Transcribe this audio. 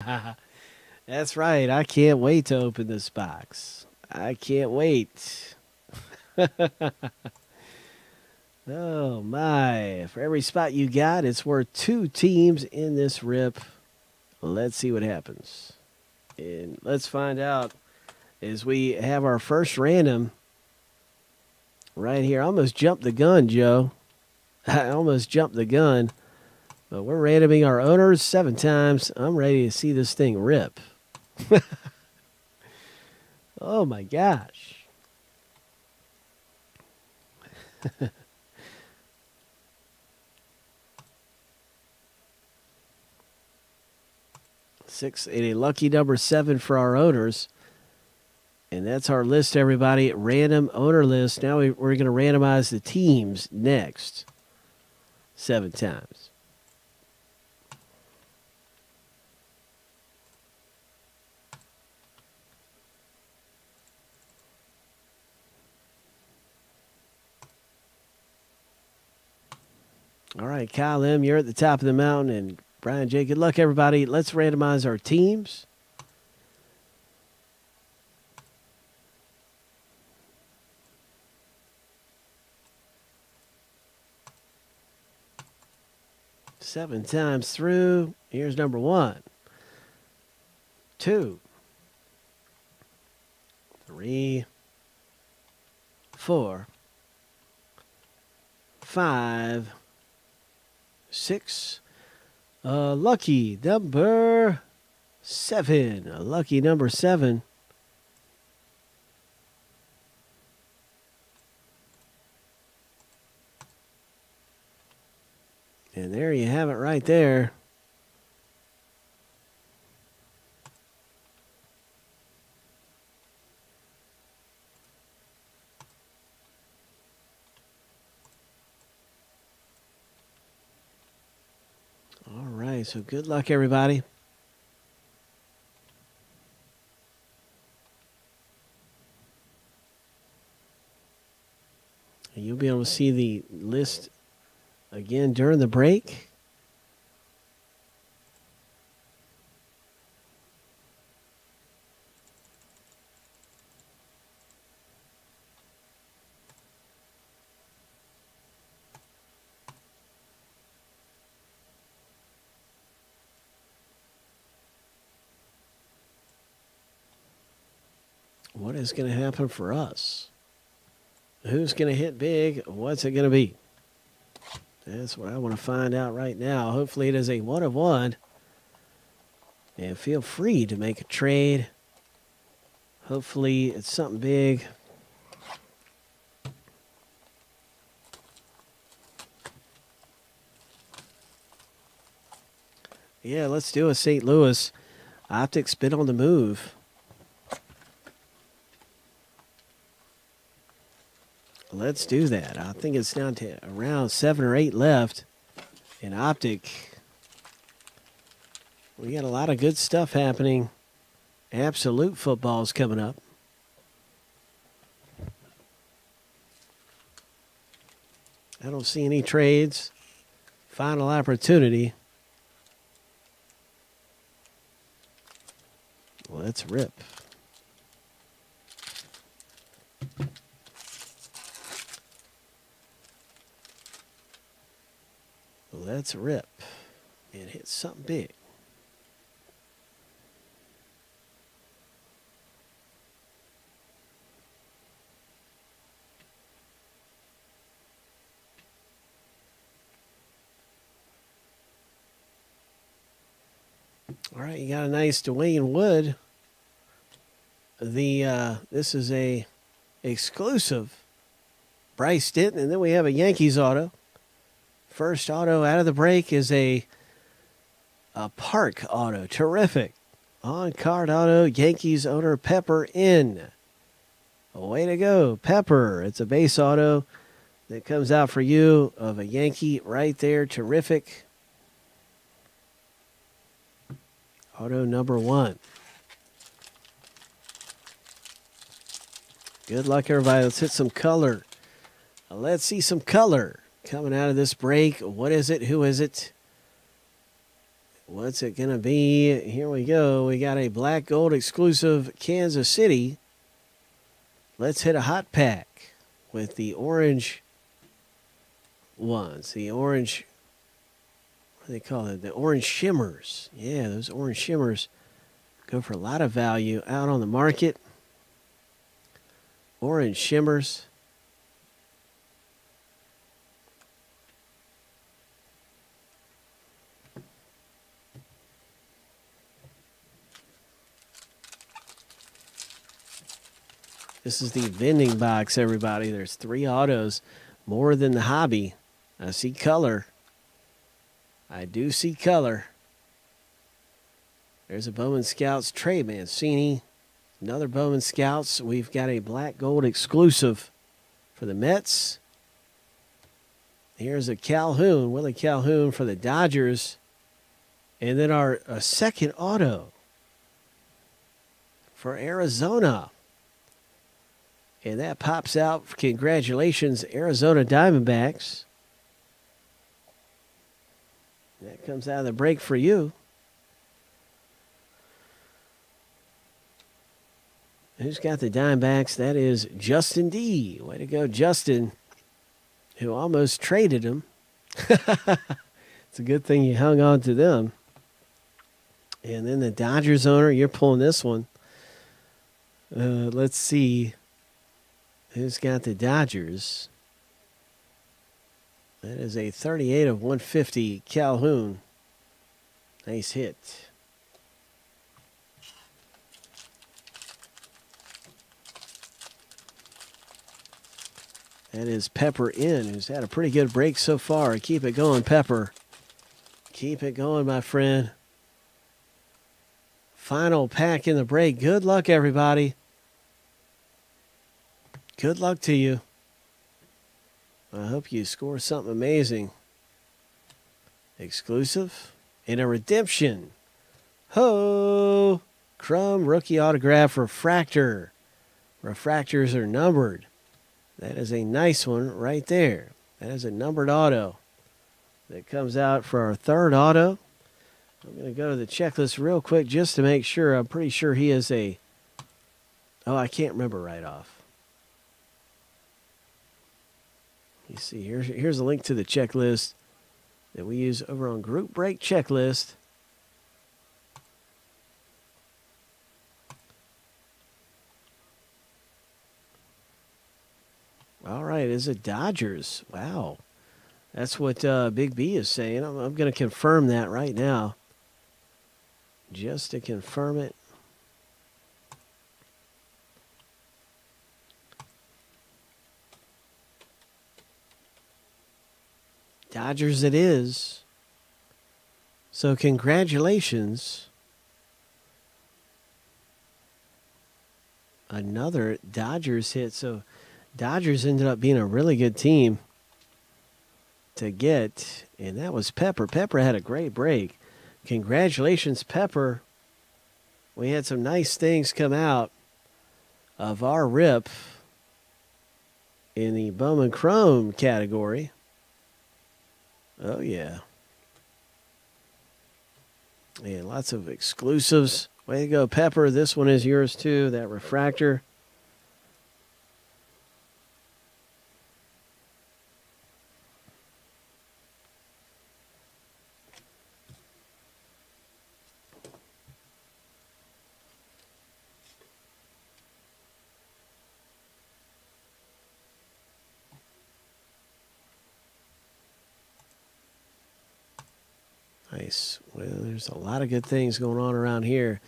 That's right. I can't wait to open this box. I can't wait. Oh, my. For every spot you got, it's worth two teams in this rip. Let's see what happens. And let's find out as we have our first random right here. I almost jumped the gun, Joe. I almost jumped the gun. But we're randoming our owners 7 times. I'm ready to see this thing rip. Oh, my gosh. Six and a lucky number 7 for our owners. And that's our list, everybody. Random owner list. Now we're going to randomize the teams next 7 times. All right, Kyle M., you're at the top of the mountain, and Brian J., good luck, everybody. Let's randomize our teams. Seven times through. Here's number 1, 2, 3, 4, 5, 6, lucky number 7, lucky number 7. And there you have it right there. So good luck, everybody. And you'll be able to see the list again during the break. What is going to happen for us? Who's going to hit big? What's it going to be? That's what I want to find out right now. Hopefully it is a 1 of 1. And feel free to make a trade. Hopefully it's something big. Yeah, let's do a St. Louis. Optics been on the move. Let's do that. I think it's down to around 7 or 8 left in Optic. We got a lot of good stuff happening. Absolute football's coming up. I don't see any trades. Final opportunity. Let's rip. Let's rip and hit something big. All right, you got a nice Dwayne Wood. This is a exclusive Bryce Denton, and then we have a Yankees auto. First auto out of the break is a Park auto. Terrific. On-card auto, Yankees owner Pepper in. Way to go, Pepper. It's a base auto that comes out for you of a Yankee right there. Terrific. Auto number 1. Good luck, everybody. Let's hit some color. Let's see some color. Coming out of this break, what is it? Who is it? What's it going to be? Here we go. We got a black gold exclusive Kansas City. Let's hit a hot pack with the orange ones. The orange, what do they call it? The orange shimmers. Yeah, those orange shimmers go for a lot of value out on the market. Orange shimmers. This is the vending box, everybody. There's 3 autos, more than the hobby. I see color. I do see color. There's a Bowman Scouts Trey Mancini. Another Bowman Scouts. We've got a black gold exclusive for the Mets. Here's a Calhoun, Willie Calhoun for the Dodgers. And then our second auto for Arizona. And that pops out. Congratulations, Arizona Diamondbacks. That comes out of the break for you. Who's got the Diamondbacks? That is Justin D. Way to go, Justin, who almost traded him. It's a good thing you hung on to them. And then the Dodgers owner, you're pulling this one. Let's see. Who's got the Dodgers? That is a 38 of 150 Calhoun. Nice hit. That is Pepper in, who's had a pretty good break so far. Keep it going, Pepper. Keep it going, my friend. Final pack in the break. Good luck, everybody. Good luck to you. I hope you score something amazing. Exclusive and a redemption. Ho! Chrome rookie autograph refractor. Refractors are numbered. That is a nice one right there. That is a numbered auto. That comes out for our third auto. I'm going to go to the checklist real quick just to make sure. I'm pretty sure he is a... Oh, I can't remember right off. You see, here's a link to the checklist that we use over on Group Break Checklist. All right, it's a Dodgers. Wow. That's what Big B is saying. I'm going to confirm that right now. Just to confirm it. Dodgers it is. So congratulations. Another Dodgers hit. So Dodgers ended up being a really good team to get. And that was Pepper. Pepper had a great break. Congratulations, Pepper. We had some nice things come out of our rip in the Bowman Chrome category. Oh, yeah. And lots of exclusives. Way to go, Pepper. This one is yours, too, that refractor. Nice. Well, there's a lot of good things going on around here.